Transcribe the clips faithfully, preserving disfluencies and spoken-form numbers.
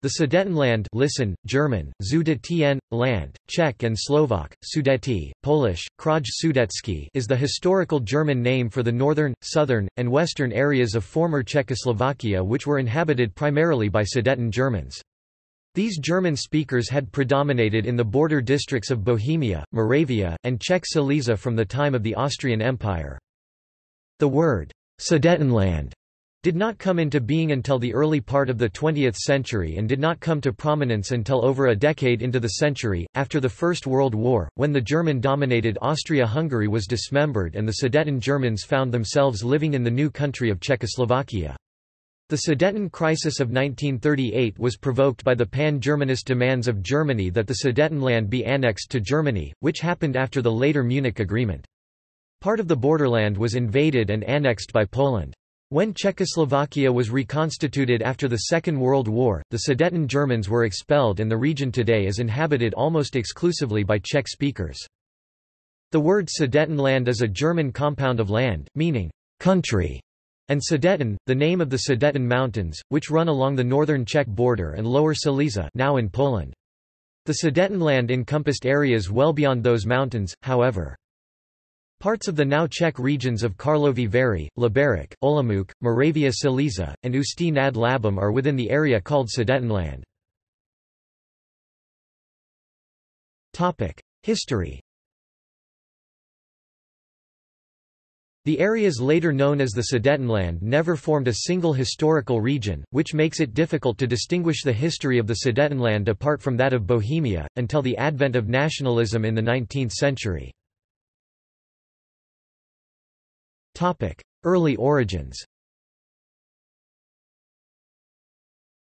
The Sudetenland, listen, German, Sudeten, Land, Czech and Slovak, Sudety, Polish, Kraj Sudetski, is the historical German name for the northern, southern, and western areas of former Czechoslovakia which were inhabited primarily by Sudeten Germans. These German speakers had predominated in the border districts of Bohemia, Moravia, and Czech Silesia from the time of the Austrian Empire. The word, Sudetenland, did not come into being until the early part of the twentieth century and did not come to prominence until over a decade into the century, after the First World War, when the German-dominated Austria-Hungary was dismembered and the Sudeten Germans found themselves living in the new country of Czechoslovakia. The Sudeten crisis of nineteen thirty-eight was provoked by the pan-Germanist demands of Germany that the Sudetenland be annexed to Germany, which happened after the later Munich Agreement. Part of the borderland was invaded and annexed by Poland. When Czechoslovakia was reconstituted after the Second World War, the Sudeten Germans were expelled and the region today is inhabited almost exclusively by Czech speakers. The word Sudetenland is a German compound of land, meaning country, and Sudeten, the name of the Sudeten Mountains, which run along the northern Czech border and lower Silesia, now in Poland. The Sudetenland encompassed areas well beyond those mountains, however. Parts of the now Czech regions of Karlovy Vary, Liberec, Olomouc, Moravia Silesia, and Ústí nad Labem are within the area called Sudetenland. History. The areas later known as the Sudetenland never formed a single historical region, which makes it difficult to distinguish the history of the Sudetenland apart from that of Bohemia, until the advent of nationalism in the nineteenth century. Early origins.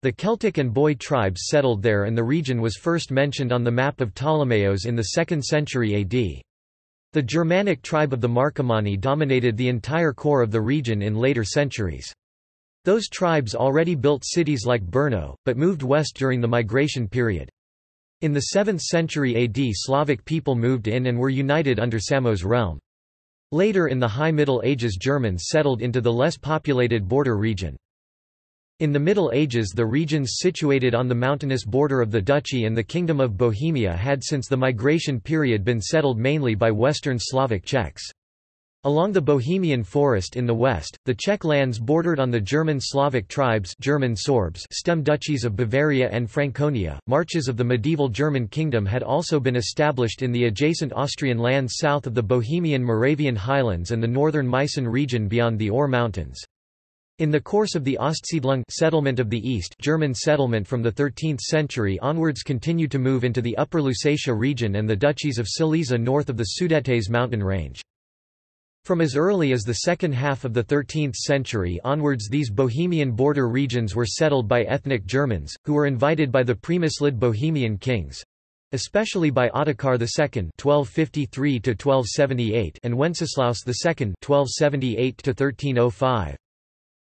The Celtic and Boy tribes settled there and the region was first mentioned on the map of Ptolemaeus in the second century A D. The Germanic tribe of the Marcomanni dominated the entire core of the region in later centuries. Those tribes already built cities like Brno, but moved west during the migration period. In the seventh century A D, Slavic people moved in and were united under Samos' realm. Later in the High Middle Ages, Germans settled into the less populated border region. In the Middle Ages, the regions situated on the mountainous border of the Duchy and the Kingdom of Bohemia had since the migration period been settled mainly by Western Slavic Czechs. Along the Bohemian forest in the west, the Czech lands bordered on the German Slavic tribes, German Sorbs, stem duchies of Bavaria and Franconia. Marches of the medieval German kingdom had also been established in the adjacent Austrian lands south of the Bohemian Moravian highlands and the northern Meissen region beyond the Ore Mountains. In the course of the Ostsiedlung settlement of the East, German settlement from the thirteenth century onwards continued to move into the upper Lusatia region and the duchies of Silesia north of the Sudetes mountain range. From as early as the second half of the thirteenth century onwards, these Bohemian border regions were settled by ethnic Germans, who were invited by the Premyslid Bohemian kings—especially by Ottokar the Second (twelve fifty-three to twelve seventy-eight) and Wenceslaus the Second (twelve seventy-eight to thirteen oh five).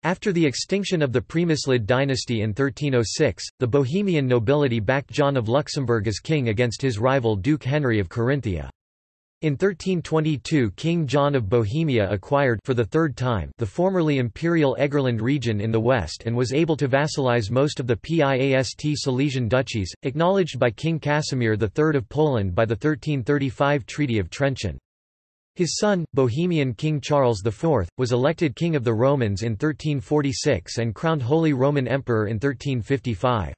After the extinction of the Premyslid dynasty in thirteen oh six, the Bohemian nobility backed John of Luxembourg as king against his rival Duke Henry of Carinthia. In thirteen twenty-two, King John of Bohemia acquired for the third time the formerly imperial Egerland region in the west and was able to vassalize most of the Piast Silesian duchies, acknowledged by King Casimir the Third of Poland by the thirteen thirty-five Treaty of Trenchen. His son, Bohemian King Charles the Fourth, was elected King of the Romans in thirteen forty-six and crowned Holy Roman Emperor in thirteen fifty-five.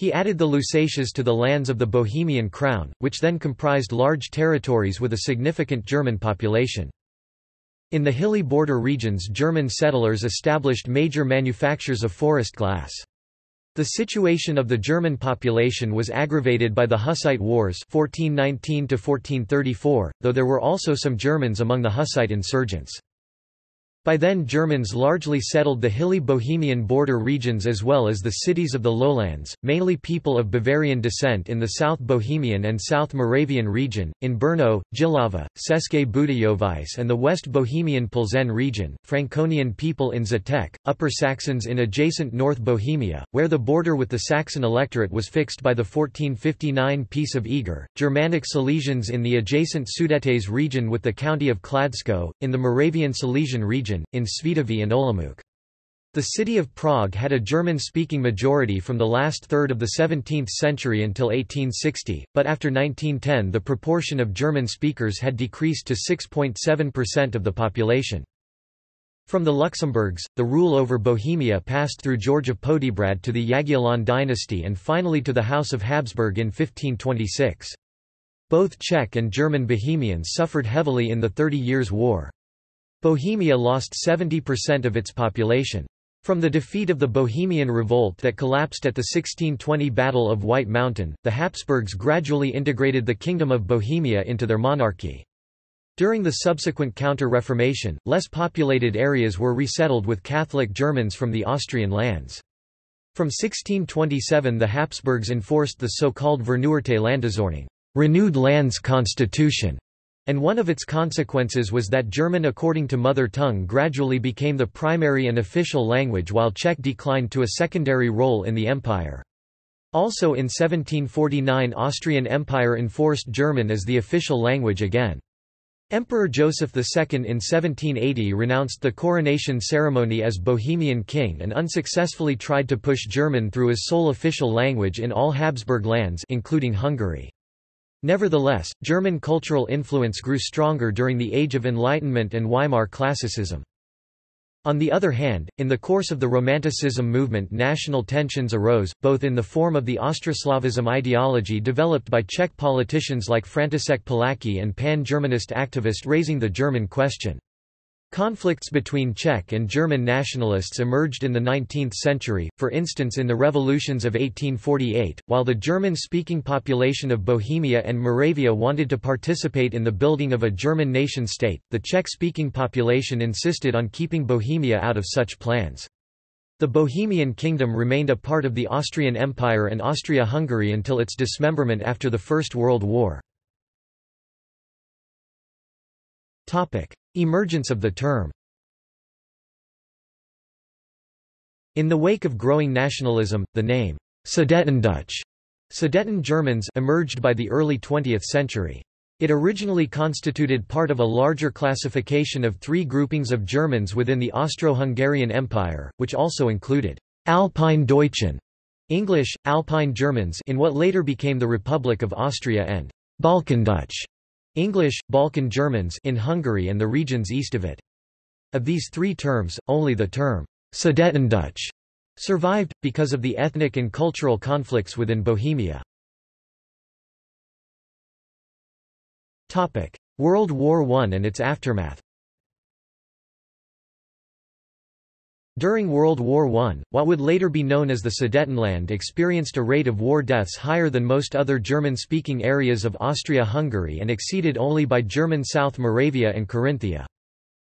He added the Lusatias to the lands of the Bohemian crown, which then comprised large territories with a significant German population. In the hilly border regions, German settlers established major manufactures of forest glass. The situation of the German population was aggravated by the Hussite Wars fourteen nineteen to fourteen thirty-four, though there were also some Germans among the Hussite insurgents. By then, Germans largely settled the hilly Bohemian border regions as well as the cities of the lowlands, mainly people of Bavarian descent in the South Bohemian and South Moravian region, in Brno, Jihlava, České Budějovice and the West Bohemian Plzeň region, Franconian people in Zatek, Upper Saxons in adjacent North Bohemia, where the border with the Saxon electorate was fixed by the fourteen fifty-nine Peace of Eger, Germanic Silesians in the adjacent Sudetes region with the county of Kladsko, in the Moravian Silesian region, in Svitavy and Olomouc. The city of Prague had a German-speaking majority from the last third of the seventeenth century until eighteen sixty, but after nineteen ten the proportion of German speakers had decreased to six point seven percent of the population. From the Luxembourgs, the rule over Bohemia passed through George of Podiebrad to the Jagiellon dynasty and finally to the House of Habsburg in fifteen twenty-six. Both Czech and German Bohemians suffered heavily in the Thirty Years' War. Bohemia lost seventy percent of its population. From the defeat of the Bohemian Revolt that collapsed at the sixteen twenty Battle of White Mountain, the Habsburgs gradually integrated the Kingdom of Bohemia into their monarchy. During the subsequent Counter-Reformation, less populated areas were resettled with Catholic Germans from the Austrian lands. From sixteen twenty-seven the Habsburgs enforced the so-called Verneuerte Landesordnung, renewed lands constitution, and one of its consequences was that German according to mother tongue gradually became the primary and official language while Czech declined to a secondary role in the empire. Also in seventeen forty-nine Austrian Empire enforced German as the official language again. Emperor Joseph the Second in seventeen eighty renounced the coronation ceremony as Bohemian king and unsuccessfully tried to push German through as sole official language in all Habsburg lands including Hungary. Nevertheless, German cultural influence grew stronger during the Age of Enlightenment and Weimar Classicism. On the other hand, in the course of the Romanticism movement national tensions arose, both in the form of the Ostroslavism ideology developed by Czech politicians like František Palacki and pan-Germanist activists raising the German question. Conflicts between Czech and German nationalists emerged in the nineteenth century, for instance in the revolutions of eighteen forty-eight, while the German-speaking population of Bohemia and Moravia wanted to participate in the building of a German nation-state, the Czech-speaking population insisted on keeping Bohemia out of such plans. The Bohemian Kingdom remained a part of the Austrian Empire and Austria-Hungary until its dismemberment after the First World War. Emergence of the term. In the wake of growing nationalism, the name Sudetendutch, Sudeten Germans emerged by the early twentieth century. It originally constituted part of a larger classification of three groupings of Germans within the Austro-Hungarian Empire, which also included Alpine Deutschen, English, Alpine Germans in what later became the Republic of Austria and Balkandutch, English, Balkan Germans in Hungary and the regions east of it. Of these three terms, only the term Sudetendutch survived, because of the ethnic and cultural conflicts within Bohemia. World War One and its aftermath. During World War One, what would later be known as the Sudetenland experienced a rate of war deaths higher than most other German-speaking areas of Austria-Hungary and exceeded only by German South Moravia and Carinthia.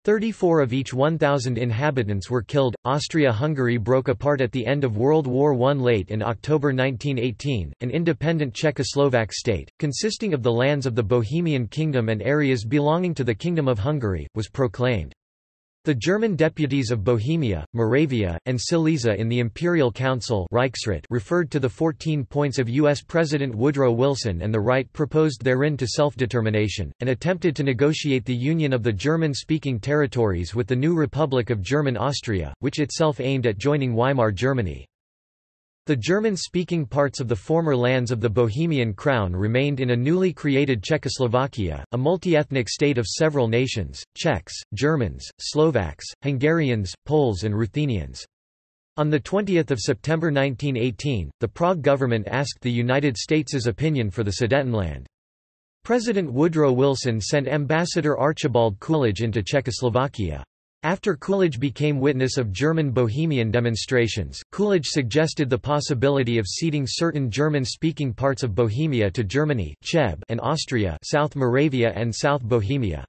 thirty-four of each one thousand inhabitants were killed. Austria-Hungary broke apart at the end of World War One. Late in October nineteen eighteen, an independent Czechoslovak state, consisting of the lands of the Bohemian Kingdom and areas belonging to the Kingdom of Hungary, was proclaimed. The German deputies of Bohemia, Moravia, and Silesia in the Imperial Council Reichsrat referred to the fourteen points of U S President Woodrow Wilson and the right proposed therein to self-determination, and attempted to negotiate the union of the German-speaking territories with the new Republic of German Austria, which itself aimed at joining Weimar Germany. The German-speaking parts of the former lands of the Bohemian Crown remained in a newly created Czechoslovakia, a multi-ethnic state of several nations, Czechs, Germans, Slovaks, Hungarians, Poles and Ruthenians. On the twentieth of September nineteen eighteen, the Prague government asked the United States' opinion for the Sudetenland. President Woodrow Wilson sent Ambassador Archibald Coolidge into Czechoslovakia. After Coolidge became witness of German Bohemian demonstrations, Coolidge suggested the possibility of ceding certain German-speaking parts of Bohemia to Germany and Austria, South Moravia and South Bohemia.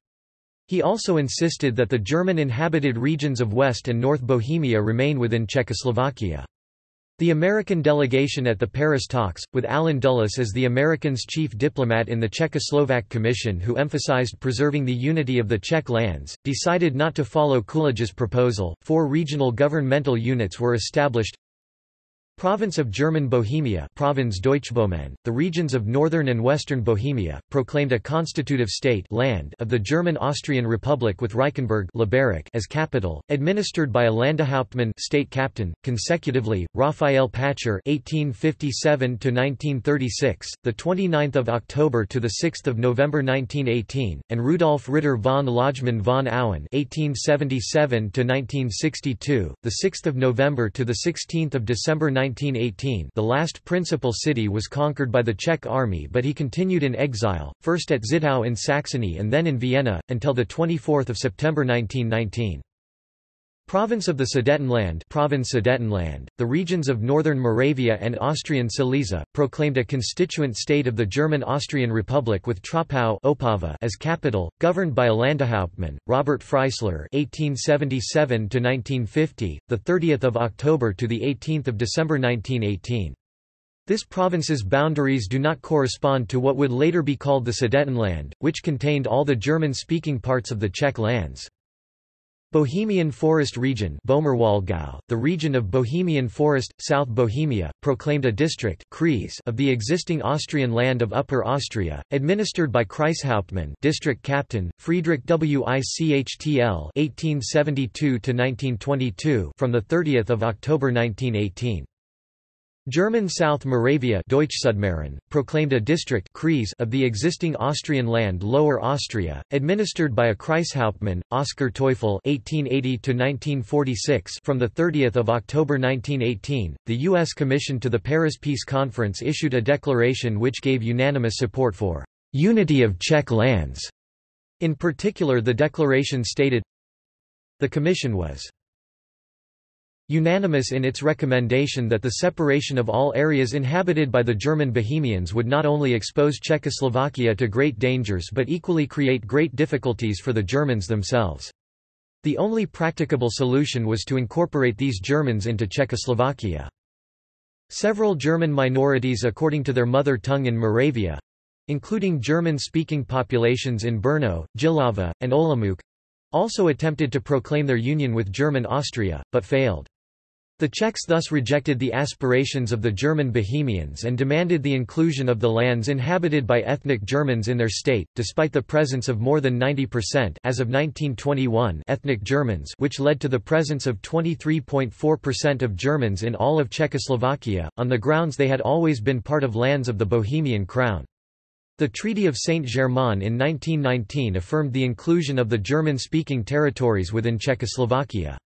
He also insisted that the German-inhabited regions of West and North Bohemia remain within Czechoslovakia. The American delegation at the Paris talks, with Alan Dulles as the Americans' chief diplomat in the Czechoslovak Commission who emphasized preserving the unity of the Czech lands, decided not to follow Coolidge's proposal. Four regional governmental units were established: Province of German Bohemia, Provinz Deutschböhmen, the regions of northern and western Bohemia, proclaimed a constitutive state land of the German-Austrian Republic with Reichenberg as capital, administered by a Landehauptmann state captain, consecutively, Raphael Pacher eighteen fifty-seven to nineteen thirty-six, the twenty-ninth of October to the sixth of November nineteen eighteen, and Rudolf Ritter von Lodgemann von Auen eighteen seventy-seven to nineteen sixty-two, the sixth of November to the sixteenth of December nineteen eighteen. The last principal city was conquered by the Czech army, but he continued in exile, first at Zittau in Saxony and then in Vienna, until the twenty-fourth of September nineteen nineteen. Province of the Sudetenland, Provinz Sudetenland, the regions of northern Moravia and Austrian Silesia, proclaimed a constituent state of the German-Austrian Republic with Troppau Opava as capital, governed by a Landehauptmann, Robert Freisler eighteen seventy-seven to nineteen fifty, the thirtieth of October to the eighteenth of December nineteen eighteen. This province's boundaries do not correspond to what would later be called the Sudetenland, which contained all the German-speaking parts of the Czech lands. Bohemian Forest Region, the region of Bohemian Forest, South Bohemia, proclaimed a district of the existing Austrian land of Upper Austria, administered by Kreishauptmann district captain, Friedrich Wichtl eighteen seventy-two to nineteen twenty-two, from the thirtieth of October nineteen eighteen. German South Moravia proclaimed a district of the existing Austrian land Lower Austria, administered by a Kreishauptmann, Oskar Teufel eighteen eighty to nineteen forty-six, from the thirtieth of October nineteen eighteen, the U S Commission to the Paris Peace Conference issued a declaration which gave unanimous support for "unity of Czech lands". In particular, the declaration stated, "The Commission was unanimous in its recommendation that the separation of all areas inhabited by the German Bohemians would not only expose Czechoslovakia to great dangers but equally create great difficulties for the Germans themselves. The only practicable solution was to incorporate these Germans into Czechoslovakia." Several German minorities according to their mother tongue in Moravia, including German-speaking populations in Brno, Jilava, and Olomouc, also attempted to proclaim their union with German Austria, but failed. The Czechs thus rejected the aspirations of the German Bohemians and demanded the inclusion of the lands inhabited by ethnic Germans in their state, despite the presence of more than ninety percent as of nineteen twenty-one ethnic Germans, which led to the presence of twenty-three point four percent of Germans in all of Czechoslovakia, on the grounds they had always been part of lands of the Bohemian Crown. The Treaty of Saint-Germain in nineteen nineteen affirmed the inclusion of the German-speaking territories within Czechoslovakia.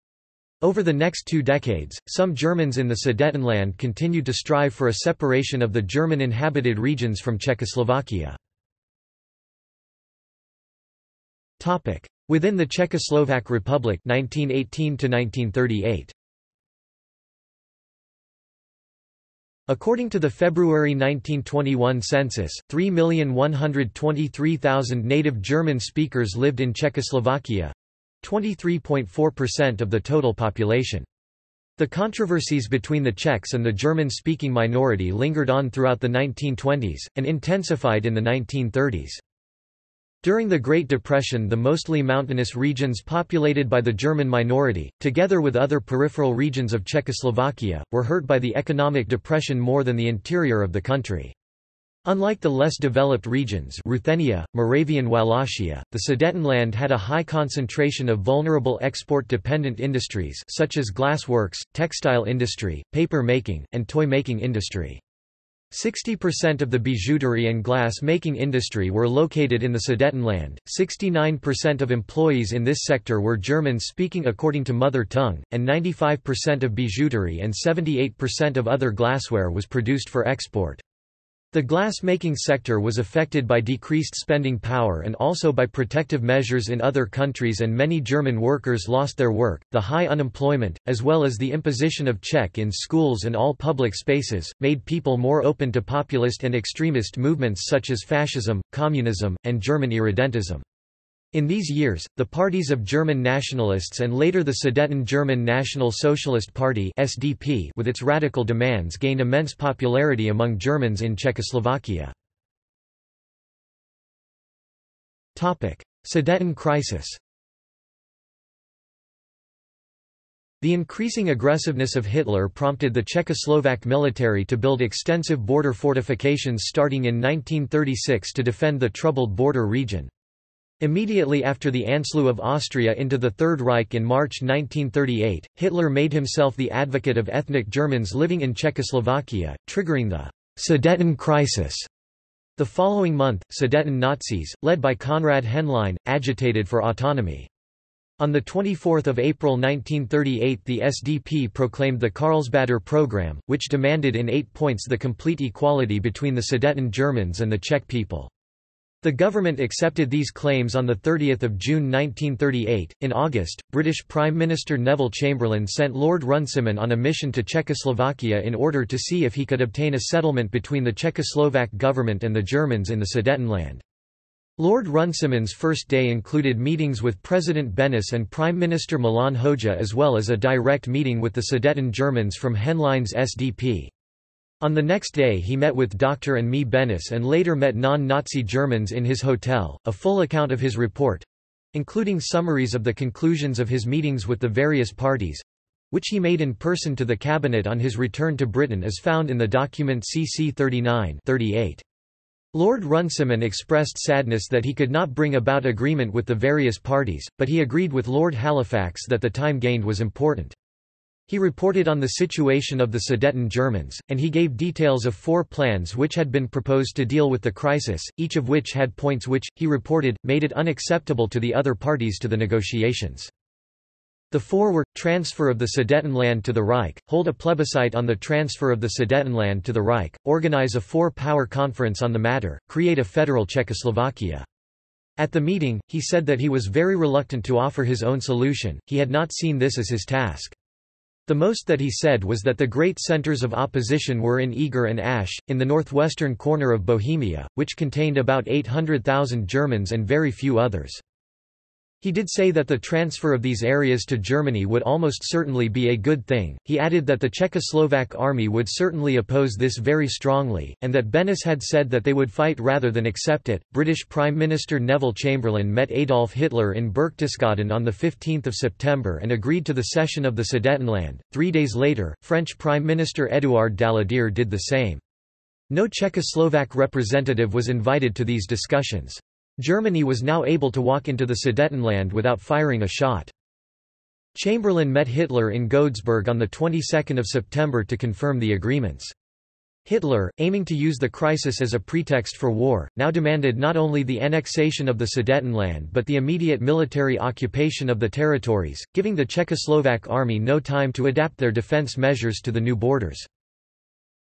Over the next two decades, some Germans in the Sudetenland continued to strive for a separation of the German-inhabited regions from Czechoslovakia. Topic: Within the Czechoslovak Republic nineteen eighteen to nineteen thirty-eight. According to the February nineteen twenty-one census, three million one hundred twenty-three thousand native German speakers lived in Czechoslovakia, twenty-three point four percent of the total population. The controversies between the Czechs and the German-speaking minority lingered on throughout the nineteen twenties, and intensified in the nineteen thirties. During the Great Depression, the mostly mountainous regions populated by the German minority, together with other peripheral regions of Czechoslovakia, were hurt by the economic depression more than the interior of the country. Unlike the less developed regions Ruthenia, Moravian Wallachia, the Sudetenland had a high concentration of vulnerable export-dependent industries such as glassworks, textile industry, paper-making, and toy-making industry. sixty percent of the bijouterie and glass-making industry were located in the Sudetenland, sixty-nine percent of employees in this sector were German-speaking according to mother tongue, and ninety-five percent of bijouterie and seventy-eight percent of other glassware was produced for export. The glass-making sector was affected by decreased spending power and also by protective measures in other countries, and many German workers lost their work. The high unemployment, as well as the imposition of Czech in schools and all public spaces, made people more open to populist and extremist movements such as fascism, communism, and German irredentism. In these years, the parties of German nationalists and later the Sudeten German National Socialist Party (S D P) with its radical demands gained immense popularity among Germans in Czechoslovakia. Topic: Sudeten crisis. The increasing aggressiveness of Hitler prompted the Czechoslovak military to build extensive border fortifications starting in nineteen thirty-six to defend the troubled border region. Immediately after the Anschluss of Austria into the Third Reich in March nineteen thirty-eight, Hitler made himself the advocate of ethnic Germans living in Czechoslovakia, triggering the Sudeten crisis. The following month, Sudeten Nazis, led by Konrad Henlein, agitated for autonomy. On the twenty-fourth of April nineteen thirty-eight the S D P proclaimed the Karlsbader Programme, which demanded in eight points the complete equality between the Sudeten Germans and the Czech people. The government accepted these claims on the thirtieth of June nineteen thirty-eight. In August, British Prime Minister Neville Chamberlain sent Lord Runciman on a mission to Czechoslovakia in order to see if he could obtain a settlement between the Czechoslovak government and the Germans in the Sudetenland. Lord Runciman's first day included meetings with President Benes and Prime Minister Milan Hoxha, as well as a direct meeting with the Sudeten Germans from Henlein's S D P. On the next day he met with Doctor and me Benes and later met non-Nazi Germans in his hotel. A full account of his report—including summaries of the conclusions of his meetings with the various parties—which he made in person to the cabinet on his return to Britain is found in the document C C thirty-nine thirty-eight. Lord Runciman expressed sadness that he could not bring about agreement with the various parties, but he agreed with Lord Halifax that the time gained was important. He reported on the situation of the Sudeten Germans, and he gave details of four plans which had been proposed to deal with the crisis, each of which had points which, he reported, made it unacceptable to the other parties to the negotiations. The four were, transfer of the Sudetenland to the Reich, hold a plebiscite on the transfer of the Sudetenland to the Reich, organize a four-power conference on the matter, create a federal Czechoslovakia. At the meeting, he said that he was very reluctant to offer his own solution, he had not seen this as his task. The most that he said was that the great centers of opposition were in Eger and Asch, in the northwestern corner of Bohemia, which contained about eight hundred thousand Germans and very few others. He did say that the transfer of these areas to Germany would almost certainly be a good thing. He added that the Czechoslovak army would certainly oppose this very strongly, and that Benes had said that they would fight rather than accept it. British Prime Minister Neville Chamberlain met Adolf Hitler in Berchtesgaden on the fifteenth of September and agreed to the cession of the Sudetenland. Three days later, French Prime Minister Édouard Daladier did the same. No Czechoslovak representative was invited to these discussions. Germany was now able to walk into the Sudetenland without firing a shot. Chamberlain met Hitler in Godesberg on the twenty-second of September to confirm the agreements. Hitler, aiming to use the crisis as a pretext for war, now demanded not only the annexation of the Sudetenland but the immediate military occupation of the territories, giving the Czechoslovak army no time to adapt their defense measures to the new borders.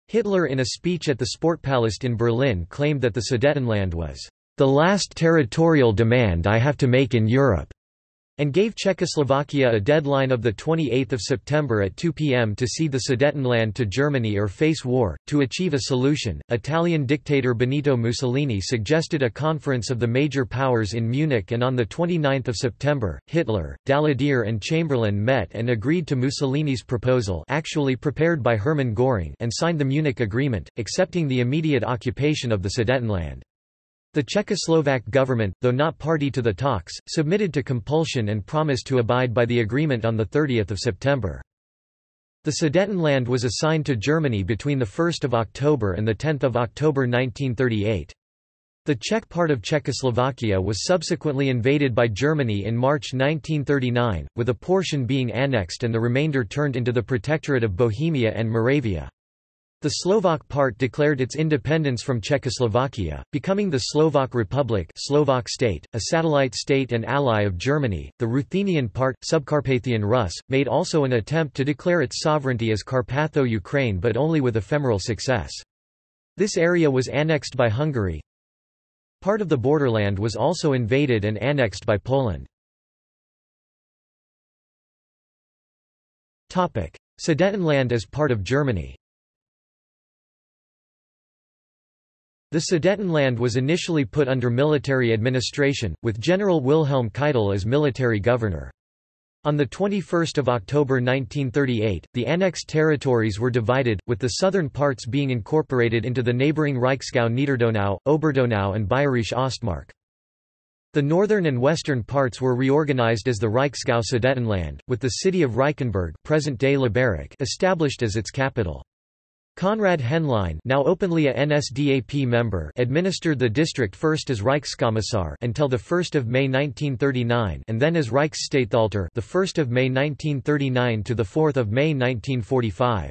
Hitler, in a speech at the Sportpalast in Berlin, claimed that the Sudetenland was the last territorial demand I have to make in Europe, and gave Czechoslovakia a deadline of the twenty-eighth of September at two p m to cede the Sudetenland to Germany or face war. To achieve a solution, Italian dictator Benito Mussolini suggested a conference of the major powers in Munich, and on the twenty-ninth of September, Hitler, Daladier and Chamberlain met and agreed to Mussolini's proposal, actually prepared by Hermann Göring, and signed the Munich Agreement, accepting the immediate occupation of the Sudetenland. The Czechoslovak government, though not party to the talks, submitted to compulsion and promised to abide by the agreement on the thirtieth of September. The Sudetenland was assigned to Germany between the first of October and the tenth of October nineteen thirty-eight. The Czech part of Czechoslovakia was subsequently invaded by Germany in March nineteen thirty-nine, with a portion being annexed and the remainder turned into the Protectorate of Bohemia and Moravia. The Slovak part declared its independence from Czechoslovakia, becoming the Slovak Republic, Slovak state, a satellite state and ally of Germany. The Ruthenian part, Subcarpathian Rus, made also an attempt to declare its sovereignty as Carpatho-Ukraine, but only with ephemeral success. This area was annexed by Hungary. Part of the borderland was also invaded and annexed by Poland. Topic: Sudetenland as part of Germany. The Sudetenland was initially put under military administration, with General Wilhelm Keitel as military governor. On the twenty-first of October nineteen thirty-eight, the annexed territories were divided, with the southern parts being incorporated into the neighbouring Reichsgau Niederdonau, Oberdonau and Bayerische Ostmark. The northern and western parts were reorganized as the Reichsgau Sudetenland, with the city of Reichenberg (present-day Liberec) established as its capital. Konrad Henlein, now openly a N S D A P member, administered the district first as Reichskommissar until the first of May nineteen thirty-nine, and then as Reichsstatthalter, the first of May nineteen thirty-nine to the fourth of May nineteen forty-five.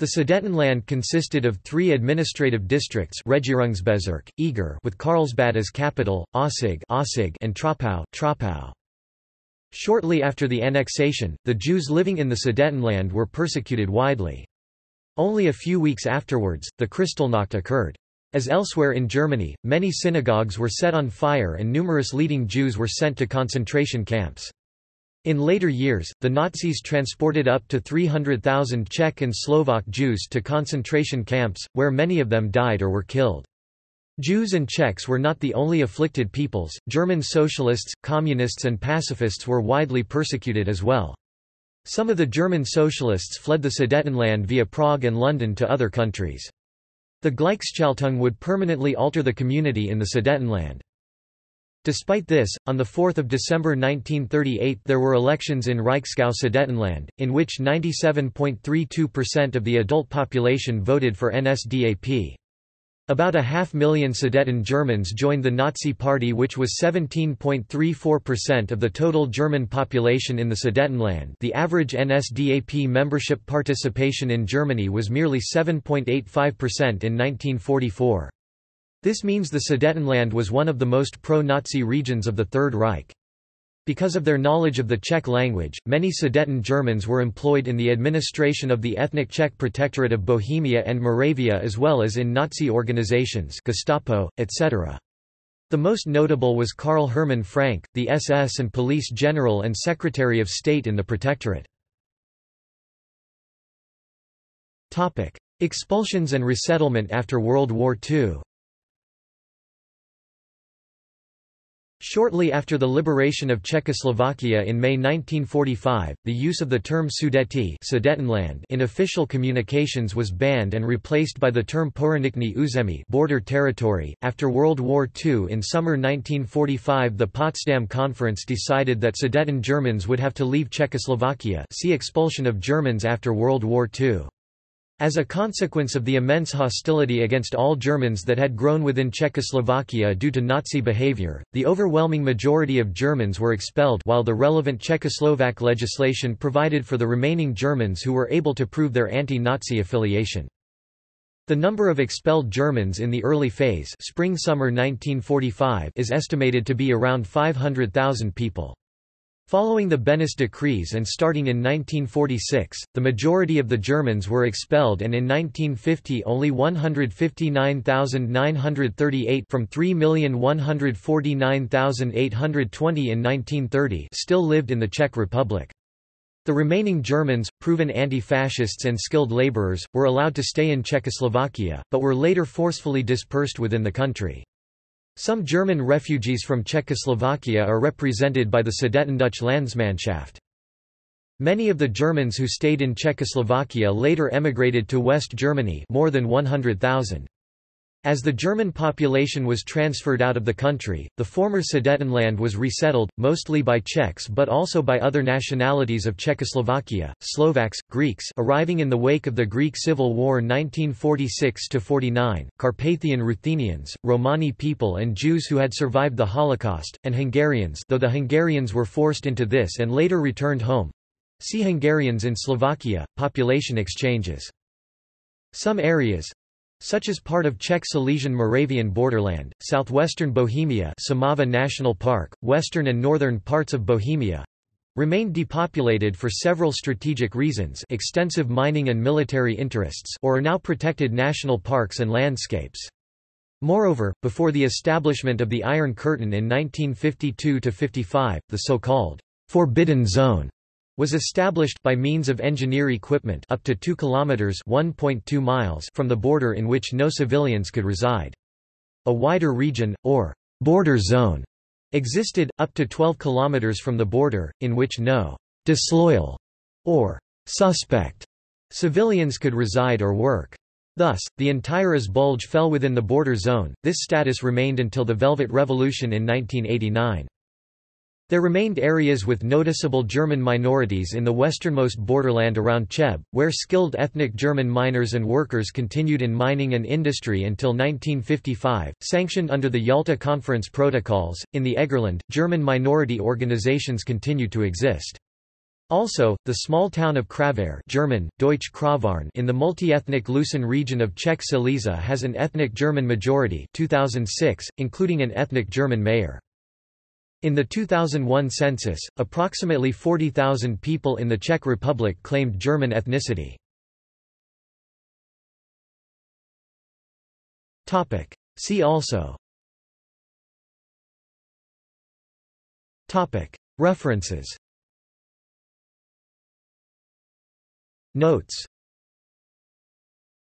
The Sudetenland consisted of three administrative districts: Regierungsbezirk, Eger, with Karlsbad as capital, Aussig, Aussig, and Troppau, Troppau. Shortly after the annexation, the Jews living in the Sudetenland were persecuted widely. Only a few weeks afterwards, the Kristallnacht occurred. As elsewhere in Germany, many synagogues were set on fire and numerous leading Jews were sent to concentration camps. In later years, the Nazis transported up to three hundred thousand Czech and Slovak Jews to concentration camps, where many of them died or were killed. Jews and Czechs were not the only afflicted peoples. German socialists, communists and pacifists were widely persecuted as well. Some of the German socialists fled the Sudetenland via Prague and London to other countries. The Gleichschaltung would permanently alter the community in the Sudetenland. Despite this, on the fourth of December nineteen thirty-eight there were elections in Reichsgau Sudetenland, in which ninety-seven point three two percent of the adult population voted for N S D A P. About a half million Sudeten Germans joined the Nazi Party, which was seventeen point three four percent of the total German population in the Sudetenland. The average N S D A P membership participation in Germany was merely seven point eight five percent in nineteen forty-four. This means the Sudetenland was one of the most pro-Nazi regions of the Third Reich. Because of their knowledge of the Czech language, many Sudeten Germans were employed in the administration of the ethnic Czech Protectorate of Bohemia and Moravia, as well as in Nazi organizations, Gestapo, et cetera. The most notable was Karl Hermann Frank, the S S and police general and secretary of state in the Protectorate. Topic: Expulsions and resettlement after World War Two. Shortly after the liberation of Czechoslovakia in May nineteen forty-five, the use of the term Sudeti (Sudetenland) in official communications was banned and replaced by the term Pohraniční území (border territory). After World War Two, in summer nineteen forty-five, the Potsdam Conference decided that Sudeten Germans would have to leave Czechoslovakia. See expulsion of Germans after World War Two. As a consequence of the immense hostility against all Germans that had grown within Czechoslovakia due to Nazi behavior, the overwhelming majority of Germans were expelled, while the relevant Czechoslovak legislation provided for the remaining Germans who were able to prove their anti-Nazi affiliation. The number of expelled Germans in the early phase, spring-summer nineteen forty-five, is estimated to be around five hundred thousand people. Following the Beneš decrees and starting in nineteen forty-six, the majority of the Germans were expelled, and in nineteen fifty only one hundred fifty-nine thousand nine hundred thirty-eight from three million one hundred forty-nine thousand eight hundred twenty in nineteen thirty still lived in the Czech Republic. The remaining Germans, proven anti-fascists and skilled laborers, were allowed to stay in Czechoslovakia, but were later forcefully dispersed within the country. Some German refugees from Czechoslovakia are represented by the Sudetendeutsche Landsmannschaft. Many of the Germans who stayed in Czechoslovakia later emigrated to West Germany, more than one hundred thousand. As the German population was transferred out of the country, the former Sudetenland was resettled, mostly by Czechs but also by other nationalities of Czechoslovakia, Slovaks, Greeks arriving in the wake of the Greek Civil War nineteen forty-six to forty-nine, Carpathian Ruthenians, Romani people and Jews who had survived the Holocaust, and Hungarians, though the Hungarians were forced into this and later returned home. See Hungarians in Slovakia, population exchanges. Some areas, such as part of Czech Silesian-Moravian borderland, southwestern Bohemia, Samava National Park, western and northern parts of Bohemia, remained depopulated for several strategic reasons, extensive mining and military interests, or are now protected national parks and landscapes. Moreover, before the establishment of the Iron Curtain in nineteen fifty-two to fifty-five, the so-called Forbidden Zone was established by means of engineer equipment up to two kilometers (one point two miles) from the border in which no civilians could reside. A wider region, or border zone, existed, up to twelve kilometers from the border, in which no disloyal or suspect civilians could reside or work. Thus, the entire As Bulge fell within the border zone. This status remained until the Velvet Revolution in nineteen eighty-nine. There remained areas with noticeable German minorities in the westernmost borderland around Cheb, where skilled ethnic German miners and workers continued in mining and industry until nineteen fifty-five, sanctioned under the Yalta Conference protocols. In the Egerland, German minority organizations continued to exist. Also, the small town of Kravarn, German, Deutsch Kravarn, in the multi-ethnic Lucen region of Czech Silesia has an ethnic German majority two thousand six, including an ethnic German mayor. In the two thousand one census, approximately forty thousand people in the Czech Republic claimed German ethnicity. Topic. See also. Topic. References. Notes.